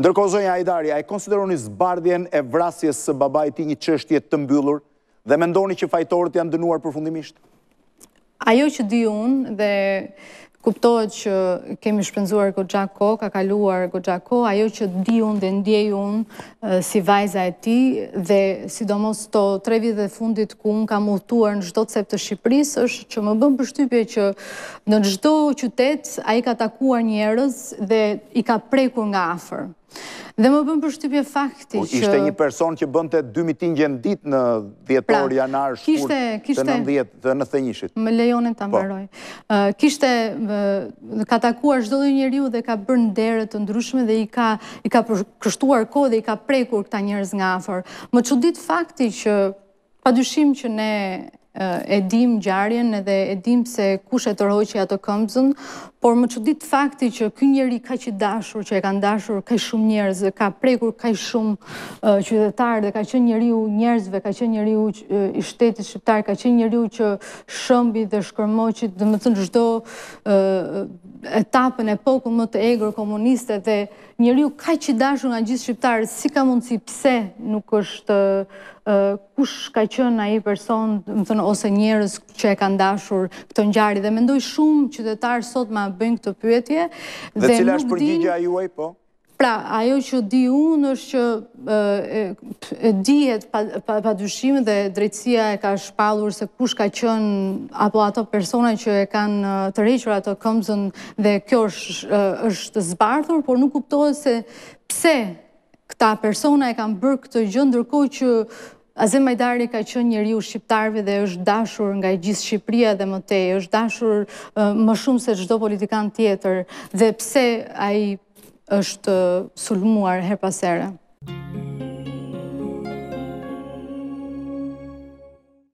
Ndërkohë zonja Hajdari, a e konsideroni zbardhjen e vrasjes së babait të tij një çështje të mbyllur dhe mendoni që fajtorët janë dënuar përfundimisht? Ajo që di unë dhe kuptohet që kemi shpenzuar goxha kohë, ka kaluar goxha kohë, ajo që di unë dhe ndjej unë si vajza e tij dhe sidomos to 3 vite e fundit ku unë kam udhëtuar në çdo cep të Shqipërisë është që më bën përshtypje që në çdo qytet ai ka takuar njerëz dhe I ka prekur nga afër. Dhe më bën përshtypje fakti që ishte një person që bënte 2 mitinge në ditë në 10 janar shkurt të 90 të 91-shit. Më lejonin ta mbaroj. Kishte ka takuar çdo lloj njeriu dhe ka bërë ndere të ndryshme dhe I ka kështuar kohë dhe I ka prekur këta njerëz nga afër. Më çudit fakti që padyshim që ne edim ngjarjen edhe edim se kush e tërhoqi atë këmbën, por më çudit fakti që ky njeri kaq I dashur që e kanë dashur kaq shumë njerëz, ka prekur kaq shumë qytetarë dhe ka qenë njeriu njerëzve, ka qenë njeriu I shtetit shqiptar, ka qenë njeriu që shëmbi dhe shkërmoqi, domethënë çdo etapën e popullit më të egër komuniste dhe njeriu kaq I dashur nga gjithë shqiptarët, si ka mundësi pse nuk është kush ka qenë ai person, domethënë ose njerëz që e kanë dashur këtë ngjarje dhe mendoj shumë qytetarë sot ma bëjnë këtë pyetje dhe cila është përgjigjja juaj po? Pra, ajo që di unë është që dihet padyshim dhe drejtësia e ka shpallur se kush ka qenë apo ato persona që e kanë tërhequr ato këmbën dhe kjo është zbardhur, por nuk kuptohet se pse këta persona e kanë bërë këtë gjë ndërkohë që Azem Hajdari ka qenë njeriu shqiptarëve dhe është dashur nga gjithë Shqipëria dhe më tej, është dashur më shumë se çdo politikan tjetër, dhe pse ai është sulmuar her pas here.